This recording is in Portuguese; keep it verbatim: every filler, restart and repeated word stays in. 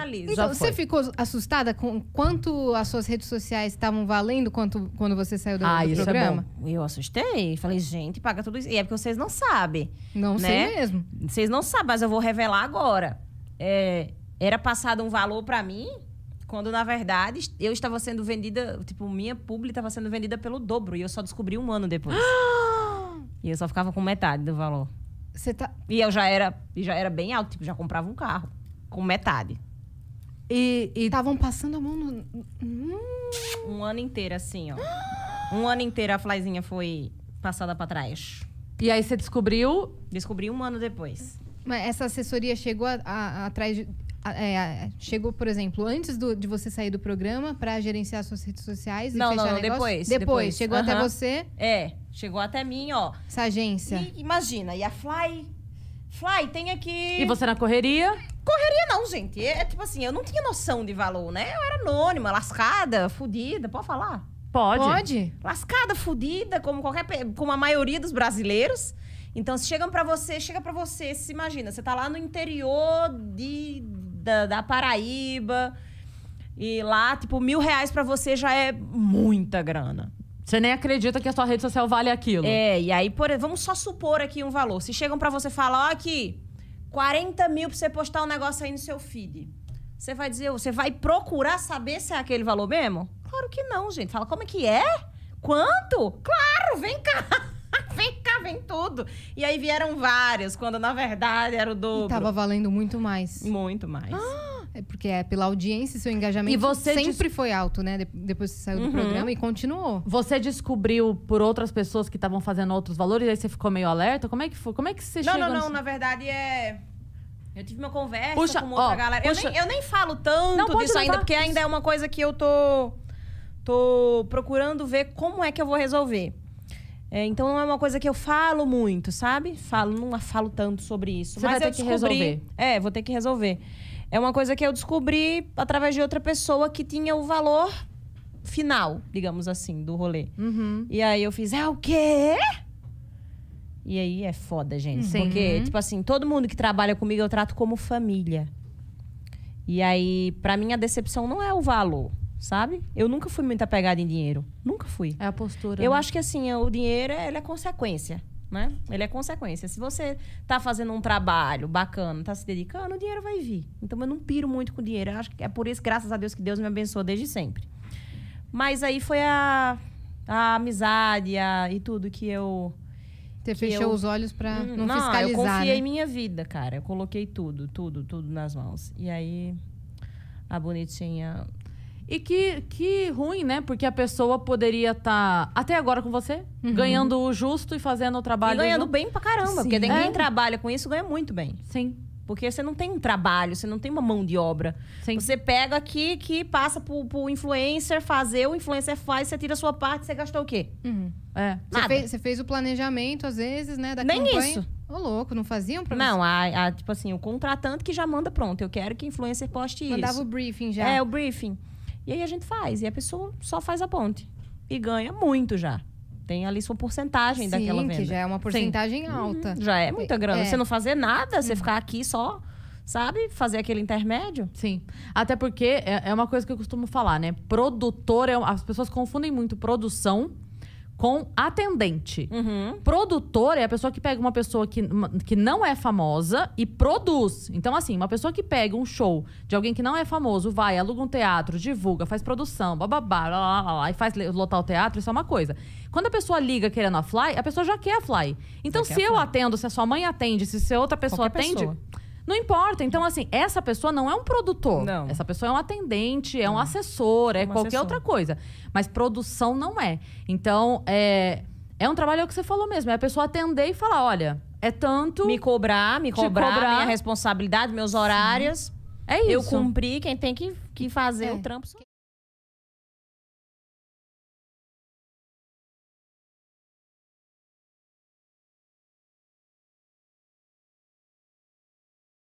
analisa. Então, você ficou assustada com quanto as suas redes sociais estavam valendo quanto, quando você saiu do, ah, do isso programa? É bom. Eu assustei. Falei, gente, paga tudo isso. E é porque vocês não sabem. Não, né? Sei mesmo. Vocês não sabem, mas eu vou revelar agora. É, era passado um valor pra mim, quando, na verdade, eu estava sendo vendida... Tipo, minha publi estava sendo vendida pelo dobro. E eu só descobri um ano depois. E eu só ficava com metade do valor. Você tá... E eu já era, já era bem alto. Tipo, já comprava um carro. Com metade. E estavam passando a mão no... Hum. Um ano inteiro, assim, ó. Um ano inteiro a Flayzinha foi passada pra trás. E aí você descobriu? Descobri um ano depois. Mas essa assessoria chegou atrás... É, chegou, por exemplo, antes do, de você sair do programa pra gerenciar suas redes sociais e não, fechar não, não, negócio? Depois, depois. Depois, chegou uh-huh. até você? É, chegou até mim, ó. Essa agência. E, imagina, e a Fly... Fly, tem aqui... E você na correria? Correria não, gente. É, é tipo assim, eu não tinha noção de valor, né? Eu era anônima, lascada, fudida. Pode falar? Pode. Pode. Lascada, fudida, como, qualquer, como a maioria dos brasileiros. Então, se chegam pra você, chega pra você, se imagina, você tá lá no interior de... Da, da Paraíba. E lá, tipo, mil reais pra você já é muita grana. Você nem acredita que a sua rede social vale aquilo. É, e aí, por, vamos só supor aqui um valor. Se chegam pra você e falam, ó, aqui, quarenta mil pra você postar um negócio aí no seu feed. Você vai dizer, você vai procurar saber se é aquele valor mesmo? Claro que não, gente. Fala, como é que é? Quanto? Claro, vem cá. Vem cá, vem tudo. E aí vieram vários, quando na verdade era o dobro. E tava valendo muito mais. Muito mais. Ah, é porque é pela audiência e seu engajamento. E você sempre des... foi alto, né? De depois que você saiu uhum. do programa e continuou. Você descobriu por outras pessoas que estavam fazendo outros valores, aí você ficou meio alerta? Como é que foi? Como é que você chegou? Não, não, não. No... Na verdade é... Eu tive uma conversa puxa, com outra ó, galera. Eu nem, eu nem falo tanto não, disso ainda, porque ainda é uma coisa que eu tô... Tô procurando ver como é que eu vou resolver. É, então, não é uma coisa que eu falo muito, sabe? Falo, não falo tanto sobre isso. Você mas vai ter eu descobri... que resolver. É, vou ter que resolver. É uma coisa que eu descobri através de outra pessoa que tinha o valor final, digamos assim, do rolê. Uhum. E aí eu fiz, é o quê? E aí é foda, gente. Sim. Porque, uhum. tipo assim, todo mundo que trabalha comigo eu trato como família. E aí, pra mim, a decepção não é o valor. Sabe? Eu nunca fui muito apegada em dinheiro. Nunca fui. É a postura. Eu né? acho que assim, o dinheiro, ele é consequência, né? Ele é consequência. Se você tá fazendo um trabalho bacana, tá se dedicando, o dinheiro vai vir. Então, eu não piro muito com dinheiro. Eu acho que é por isso, graças a Deus, que Deus me abençoou desde sempre. Mas aí foi a, a amizade a, e tudo que eu... Você que fechou eu... os olhos pra hum, não, não fiscalizar, Não, eu confiei em né? minha vida, cara. Eu coloquei tudo, tudo, tudo nas mãos. E aí, a bonitinha... E que, que ruim, né? Porque a pessoa poderia estar, tá, até agora com você, uhum. ganhando o justo e fazendo o trabalho... E ganhando bem pra caramba. Sim. Porque quem é. trabalha com isso ganha muito bem. Sim. Porque você não tem um trabalho, você não tem uma mão de obra. Sim. Você pega aqui, que passa pro, pro influencer fazer, o influencer faz, você tira a sua parte, você gastou o quê? Uhum. É. Você fez, você fez o planejamento, às vezes, né? Da Nem campanha. isso. Ô, louco, não faziam pra Não, a, a, tipo assim, o contratante que já manda pronto. Eu quero que o influencer poste Mandava isso. Mandava o briefing já. É, o briefing. E aí a gente faz. E a pessoa só faz a ponte. E ganha muito já. Tem ali sua porcentagem Sim, daquela venda. Sim, que já é uma porcentagem Sim. alta. Hum, já é muita grana. É. Você não fazer nada, hum. você ficar aqui só, sabe? Fazer aquele intermédio. Sim. Até porque é uma coisa que eu costumo falar, né? Produtor, é... as pessoas confundem muito produção com atendente. Uhum. Produtor é a pessoa que pega uma pessoa que, que não é famosa e produz. Então, assim, uma pessoa que pega um show de alguém que não é famoso, vai, aluga um teatro, divulga, faz produção, bababá, lá, lá, lá, lá, e faz lotar o teatro, isso é uma coisa. Quando a pessoa liga querendo a Fly, a pessoa já quer a Fly. Então, se eu atendo, se a sua mãe atende, se, se outra pessoa atende... Não importa. Então, assim, essa pessoa não é um produtor. Não. Essa pessoa é um atendente, é não. um assessor, é, é qualquer assessor. outra coisa. Mas produção não é. Então, é, é um trabalho é o que você falou mesmo. É a pessoa atender e falar, olha, é tanto... Me cobrar, me cobrar, cobrar. minha responsabilidade, meus horários. Sim. É isso. Eu cumpri, quem tem que, que fazer é. o trampo...